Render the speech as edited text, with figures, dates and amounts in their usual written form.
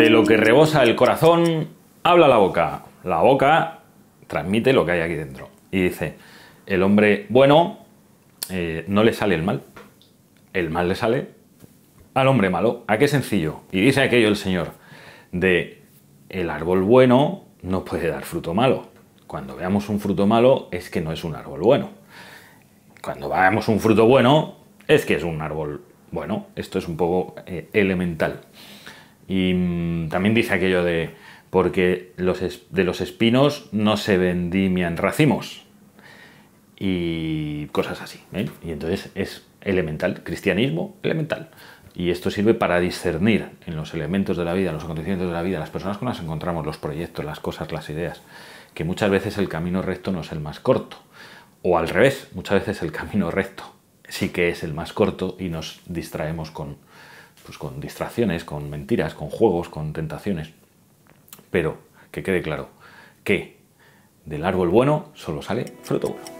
De lo que rebosa el corazón, habla la boca. La boca transmite lo que hay aquí dentro. Y dice, el hombre bueno no le sale el mal. El mal le sale al hombre malo. ¿A qué sencillo? Y dice aquello el Señor, de el árbol bueno no puede dar fruto malo. Cuando veamos un fruto malo es que no es un árbol bueno. Cuando veamos un fruto bueno es que es un árbol bueno. Esto es un poco elemental. Y también dice aquello de, porque de los espinos no se vendimian racimos. Y cosas así, ¿eh? Y entonces es elemental, cristianismo elemental. Y esto sirve para discernir en los elementos de la vida, en los acontecimientos de la vida, las personas con las que encontramos, los proyectos, las cosas, las ideas, que muchas veces el camino recto no es el más corto. O al revés, muchas veces el camino recto sí que es el más corto y nos distraemos con distracciones, con mentiras, con juegos, con tentaciones. Pero que quede claro que del árbol bueno solo sale fruto bueno.